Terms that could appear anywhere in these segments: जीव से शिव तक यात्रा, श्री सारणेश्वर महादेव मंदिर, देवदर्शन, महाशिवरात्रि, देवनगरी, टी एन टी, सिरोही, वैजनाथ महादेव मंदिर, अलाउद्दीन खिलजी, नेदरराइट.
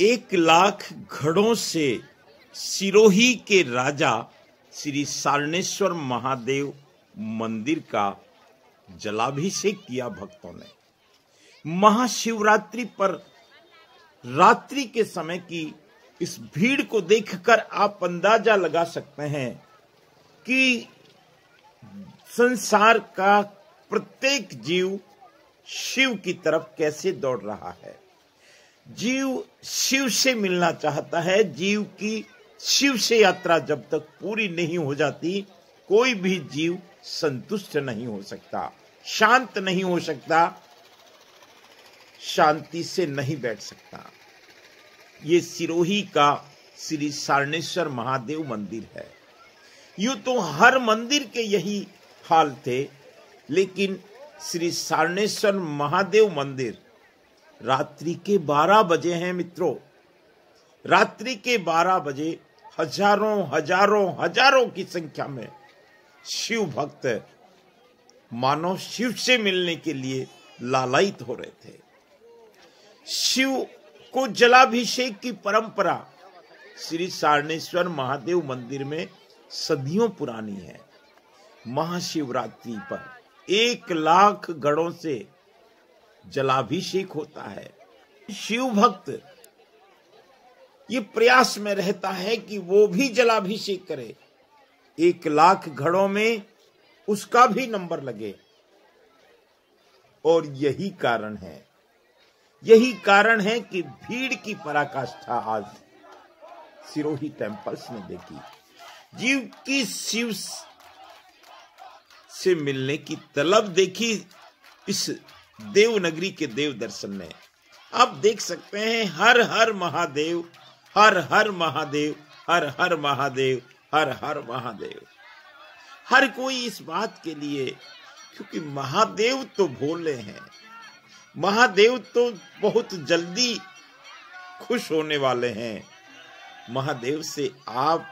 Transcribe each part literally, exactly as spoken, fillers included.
एक लाख घड़ों से सिरोही के राजा श्री सारणेश्वर महादेव मंदिर का जलाभिषेक किया भक्तों ने। महाशिवरात्रि पर रात्रि के समय की इस भीड़ को देखकर आप अंदाजा लगा सकते हैं कि संसार का प्रत्येक जीव शिव की तरफ कैसे दौड़ रहा है। जीव शिव से मिलना चाहता है। जीव की शिव से यात्रा जब तक पूरी नहीं हो जाती कोई भी जीव संतुष्ट नहीं हो सकता, शांत नहीं हो सकता, शांति से नहीं बैठ सकता। ये सिरोही का श्री सारणेश्वर महादेव मंदिर है। यूं तो हर मंदिर के यही हाल थे, लेकिन श्री सारणेश्वर महादेव मंदिर रात्रि के बारह बजे हैं मित्रों। रात्रि के बारह बजे हजारों हजारों हजारों की संख्या में शिव भक्त मानव शिव से मिलने के लिए लालायित हो रहे थे। शिव को जलाभिषेक की परंपरा श्री सारणेश्वर महादेव मंदिर में सदियों पुरानी है। महाशिवरात्रि पर एक लाख घड़ों से जलाभिषेक होता है। शिव भक्त ये प्रयास में रहता है कि वो भी जलाभिषेक करे, एक लाख घड़ों में उसका भी नंबर लगे। और यही कारण है यही कारण है कि भीड़ की पराकाष्ठा आज सिरोही टेम्पल्स ने देखी। जीव की शिव से मिलने की तलब देखी इस देवनगरी के देवदर्शन में। आप देख सकते हैं हर हर महादेव हर हर महादेव हर हर महादेव हर हर महादेव। हर कोई इस बात के लिए, क्योंकि महादेव तो भोले हैं, महादेव तो बहुत जल्दी खुश होने वाले हैं। महादेव से आप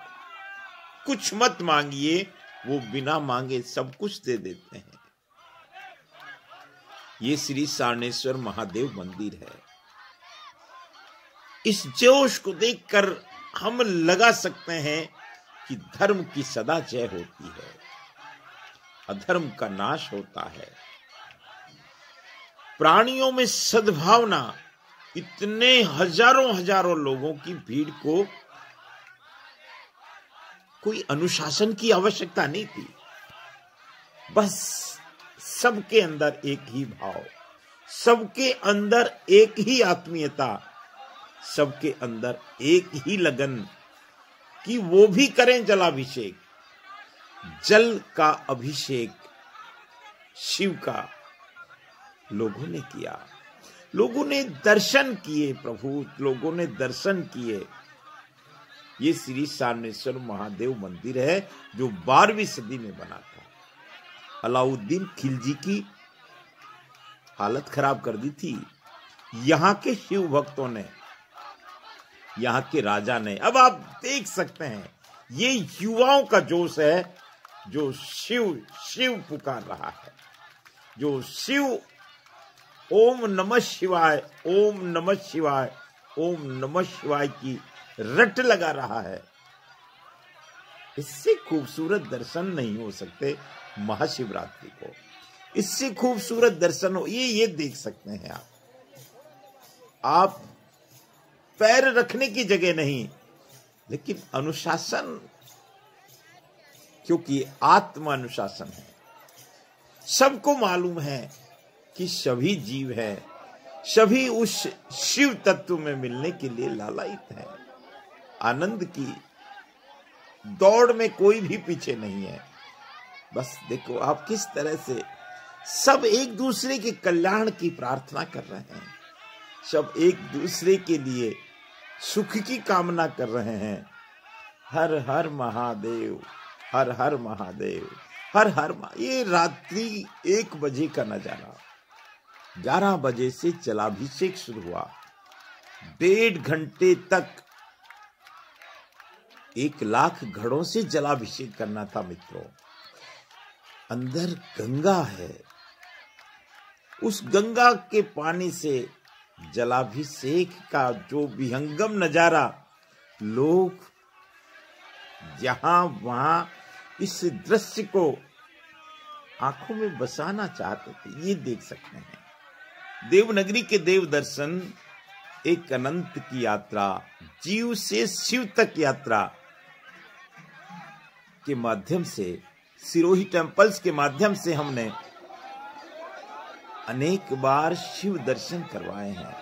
कुछ मत मांगिए, वो बिना मांगे सब कुछ दे देते हैं। ये श्री सारणेश्वर महादेव मंदिर है। इस जोश को देखकर हम लगा सकते हैं कि धर्म की सदा जय होती है, अधर्म का नाश होता है। प्राणियों में सद्भावना, इतने हजारों हजारों लोगों की भीड़ को कोई अनुशासन की आवश्यकता नहीं थी। बस सबके अंदर एक ही भाव, सबके अंदर एक ही आत्मीयता, सबके अंदर एक ही लगन कि वो भी करें जलाभिषेक। जल का अभिषेक शिव का लोगों ने किया। लोगों ने दर्शन किए प्रभु, लोगों ने दर्शन किए। ये श्री सारणेश्वर महादेव मंदिर है जो बारहवीं सदी में बना था। अलाउद्दीन खिलजी की हालत खराब कर दी थी यहाँ के शिव भक्तों ने, यहाँ के राजा ने। अब आप देख सकते हैं ये युवाओं का जोश है जो शिव शिव पुकार रहा है, जो शिव ओम नमः शिवाय ओम नमः शिवाय ओम नमः शिवाय की रट लगा रहा है। इससे खूबसूरत दर्शन नहीं हो सकते महाशिवरात्रि को, इससे खूबसूरत दर्शन हो। ये ये देख सकते हैं आप आप पैर रखने की जगह नहीं, लेकिन अनुशासन, क्योंकि आत्म अनुशासन है। सबको मालूम है कि सभी जीव है, सभी उस शिव तत्व में मिलने के लिए लालायित है। आनंद की दौड़ में कोई भी पीछे नहीं है। बस देखो आप किस तरह से सब एक दूसरे के कल्याण की प्रार्थना कर रहे हैं, सब एक दूसरे के लिए सुख की कामना कर रहे हैं। हर हर महादेव हर हर महादेव हर हर महा ये रात्रि एक बजे का नजारा। ग्यारह बजे से जलाभिषेक शुरू हुआ। डेढ़ घंटे तक एक लाख घड़ों से जलाभिषेक करना था मित्रों। अंदर गंगा है, उस गंगा के पानी से जलाभिषेक का जो विहंगम नजारा, लोग जहां वहां इस दृश्य को आंखों में बसाना चाहते थे, ये देख सकते हैं। देवनगरी के देवदर्शन, एक अनंत की यात्रा, जीव से शिव तक यात्रा के माध्यम से, सिरोही टेम्पल्स के माध्यम से हमने अनेक बार शिव दर्शन करवाए हैं,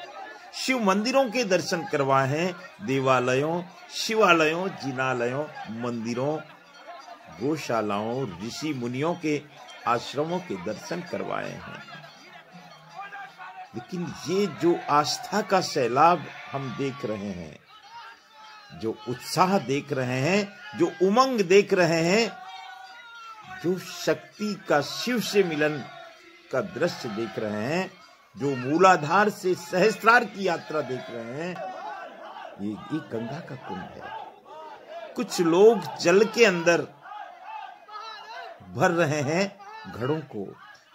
शिव मंदिरों के दर्शन करवाए हैं, देवालयों, शिवालयों, जिनालयों, मंदिरों, गौशालाओं, ऋषि मुनियों के आश्रमों के दर्शन करवाए हैं। लेकिन ये जो आस्था का सैलाब हम देख रहे हैं, जो उत्साह देख रहे हैं, जो उमंग देख रहे हैं, जो शक्ति का शिव से मिलन का दृश्य देख रहे हैं, जो मूलाधार से सहस्त्रार की यात्रा देख रहे हैं, ये एक गंगा का कुंभ है। कुछ लोग जल के अंदर भर रहे हैं घड़ों को,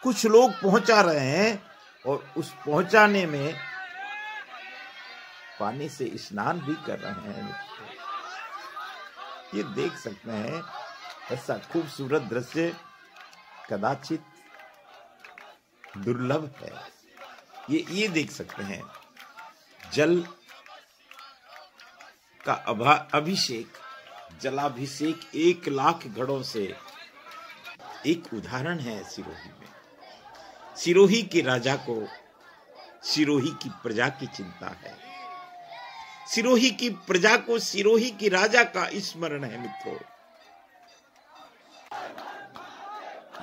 कुछ लोग पहुंचा रहे हैं और उस पहुंचाने में पानी से स्नान भी कर रहे हैं। ये देख सकते हैं, ऐसा खूबसूरत दृश्य कदाचित दुर्लभ है। ये ये देख सकते हैं, जल का अभा अभिषेक, जलाभिषेक एक लाख घड़ों से एक उदाहरण है सिरोही में। सिरोही के राजा को सिरोही की प्रजा की चिंता है, सिरोही की प्रजा को सिरोही के राजा का स्मरण है मित्रों।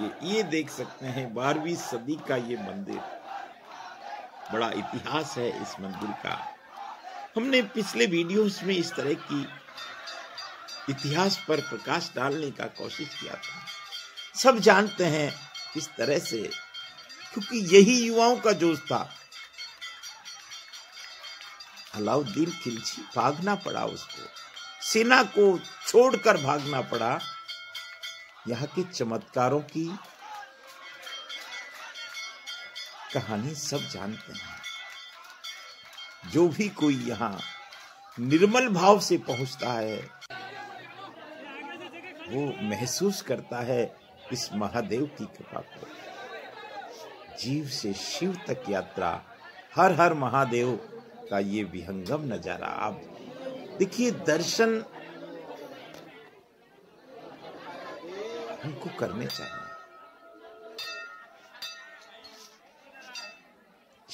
ये ये देख सकते हैं, बारहवीं सदी का ये मंदिर, बड़ा इतिहास है इस मंदिर का। हमने पिछले वीडियोस में इस तरह की इतिहास पर प्रकाश डालने का कोशिश किया था। सब जानते हैं इस तरह से, क्योंकि यही युवाओं का जोश था। अलाउद्दीन खिलजी भागना पड़ा उसको, सेना को छोड़कर भागना पड़ा। यहाँ के चमत्कारों की कहानी सब जानते हैं। जो भी कोई यहाँ निर्मल भाव से पहुंचता है, वो महसूस करता है इस महादेव की कृपा को। जीव से शिव तक यात्रा, हर हर महादेव का ये विहंगम नजारा आप देखिए। दर्शन हमको करने चाहिए,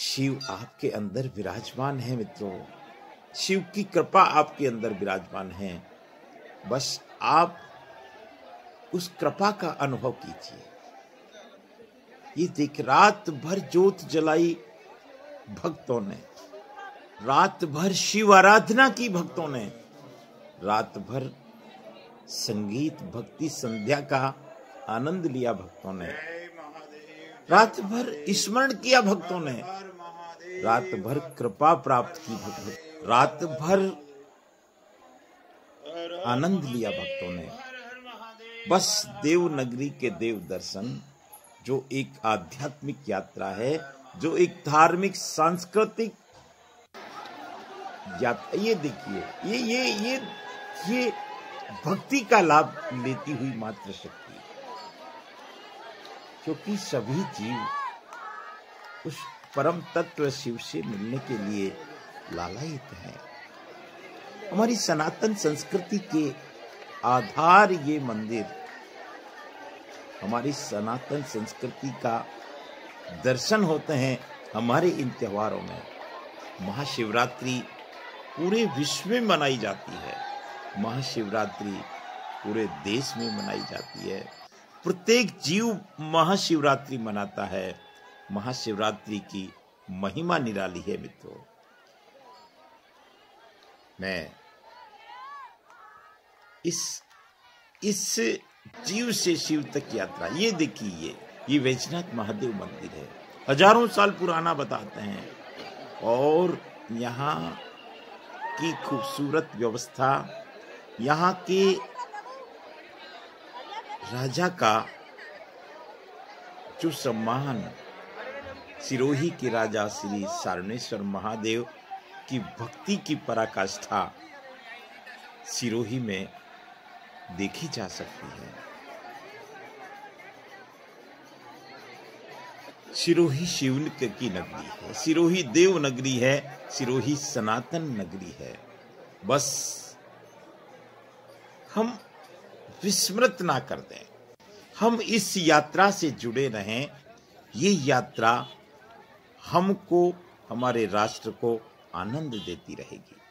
शिव आपके अंदर विराजमान है मित्रों, शिव की कृपा आपके अंदर विराजमान है। बस आप उस कृपा का अनुभव कीजिए। ये देख, रात भर ज्योत जलाई भक्तों ने, रात भर शिव आराधना की भक्तों ने, रात भर संगीत भक्ति संध्या का आनंद लिया भक्तों ने, रात भर स्मरण किया भक्तों ने, रात भर कृपा प्राप्त की भक्तों, रात भर आनंद लिया भक्तों ने। बस देवनगरी के देव दर्शन जो एक आध्यात्मिक यात्रा है, जो एक धार्मिक सांस्कृतिक यात्रा, ये देखिए, ये ये ये ये भक्ति का लाभ लेती हुई मातृशक्ति, क्योंकि सभी जीव उस परम तत्व शिव से मिलने के लिए लालायित है। हमारी सनातन संस्कृति के आधार ये मंदिर, हमारी सनातन संस्कृति का दर्शन होते हैं हमारे इन त्योहारों में। महाशिवरात्रि पूरे विश्व में मनाई जाती है, महाशिवरात्रि पूरे देश में मनाई जाती है, प्रत्येक जीव महाशिवरात्रि मनाता है। महाशिवरात्रि की महिमा निराली है मित्रों। मैं इस इस जीव से शिव तक यात्रा, ये देखिए, ये ये वैजनाथ महादेव मंदिर है, हजारों साल पुराना बताते हैं, और यहाँ की खूबसूरत व्यवस्था, यहाँ के राजा का जो सम्मान, सिरोही के राजा श्री सारणेश्वर महादेव की भक्ति की पराकाष्ठा सिरोही में देखी जा सकती है। सिरोही शिवलिंग की नगरी है, सिरोही देवनगरी है, सिरोही सनातन नगरी है। बस हम विस्मृत ना कर दें, हम इस यात्रा से जुड़े रहें। ये यात्रा हमको, हमारे राष्ट्र को आनंद देती रहेगी।